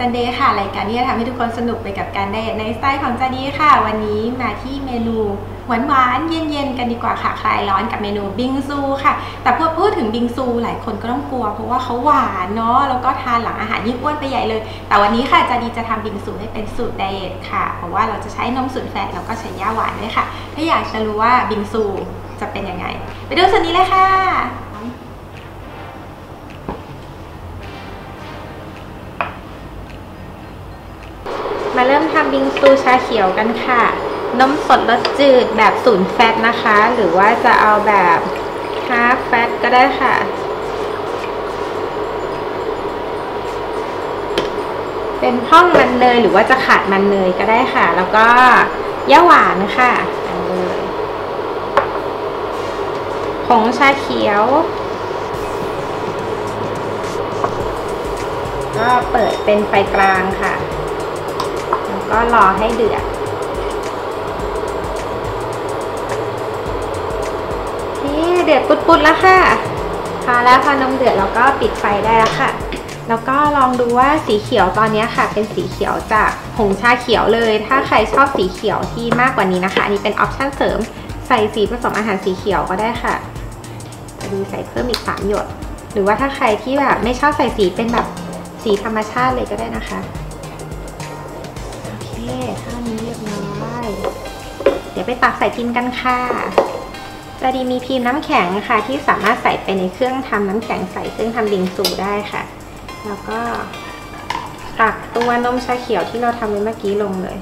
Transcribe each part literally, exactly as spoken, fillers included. Sunday ค่ะรายการที่จะทำให้ทุกคนสนุกไปกับการไดเอทในสไตล์ของจาดีค่ะวันนี้มาที่เมนูหวานหวานเย็นๆกันดีกว่าค่ะคลายร้อนกับเมนูบิงซูค่ะแต่พอพูดถึงบิงซูหลายคนก็ต้องกลัวเพราะว่าเขาหวานเนาะแล้วก็ทานหลังอาหารยิ่งอ้วนไปใหญ่เลยแต่วันนี้ค่ะจาดีจะทำบิงซูให้เป็นสูตรไดเอทค่ะเพราะว่าเราจะใช้นมสูตรแฟตแล้วก็ใช้ย่าหวานด้วยค่ะถ้าอยากจะรู้ว่าบิงซูจะเป็นยังไงไปดูส่วนนี้เลยค่ะมาเริ่มทำบิงซูชาเขียวกันค่ะนมสดรสจืดแบบศูนย์แฟตนะคะหรือว่าจะเอาแบบ half fat ก็ได้ค่ะเป็นพร่องมันเนยหรือว่าจะขาดมันเนยก็ได้ค่ะแล้วก็ย่าหวานค่ะผงชาเขียวก็เปิดเป็นไฟกลางค่ะก็รอให้เดือดนี่เดือดปุดๆแล้วค่ะพอแล้วพอนมเดือดแล้วก็ปิดไฟได้แล้วค่ะแล้วก็ลองดูว่าสีเขียวตอนนี้ค่ะเป็นสีเขียวจากผงชาเขียวเลยถ้าใครชอบสีเขียวที่มากกว่านี้นะคะอันนี้เป็นออปชั่นเสริมใส่สีผสมอาหารสีเขียวก็ได้ค่ะจะมีใส่เพิ่มอีกสามหยดหรือว่าถ้าใครที่แบบไม่ชอบใส่สีเป็นแบบสีธรรมชาติเลยก็ได้นะคะข้าวนี้เรียบร้อยเดี๋ยวไปตักใส่พิมพ์กันค่ะจะดีมีพิมพ์น้ำแข็งค่ะที่สามารถใส่ไปในเครื่องทำน้ำแข็งใส่เครื่องทำบิงซูได้ค่ะแล้วก็ตักตัวนมชาเขียวที่เราทำไว้เมื่อกี้ลงเลย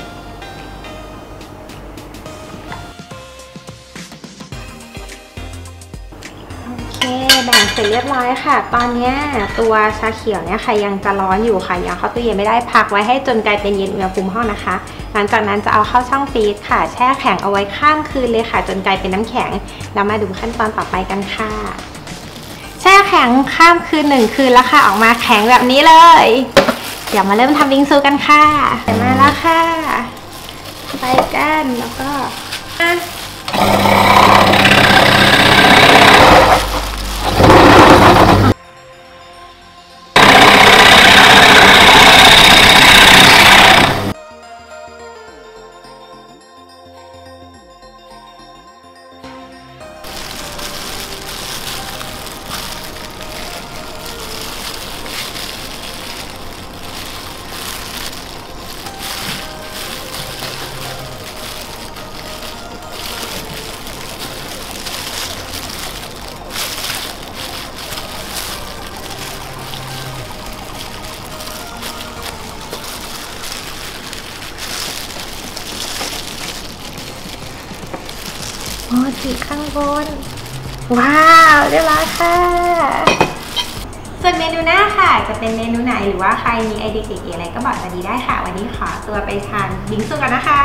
โอเคแบ่งเสร็จเรียบร้อยค่ะตอนนี้ตัวชาเขียวเนี่ยค่ะยังจะร้อนอยู่ค่ะยังเข้าตู้เย็นไม่ได้พักไว้ให้จนกลายเป็นเย็นอุณหภูมิห้องนะคะหลังจากนั้นจะเอาเข้าช่องฟรีซค่ะแช่แข็งเอาไว้ข้ามคืนเลยค่ะจนกลายเป็นน้ำแข็งแล้วมาดูขั้นตอนต่อไปกันค่ะแช่แข็งข้ามคืนหนึ่งคืนแล้วค่ะออกมาแข็งแบบนี้เลยเดี๋ยวมาเริ่มทำบิงซูกันค่ะเสร็จมาแล้วค่ะไปกันแล้วก็โอ้สีข้างบนว้าวเรียบร้อยค่ะส่วนเมนูหน้าค่ะจะเป็นเมนูไหนหรือว่าใครมีไอเดียเก๋ๆอะไรก็บอกจาดีได้ค่ะวันนี้ขอตัวไปทานบิงซูกันนะคะ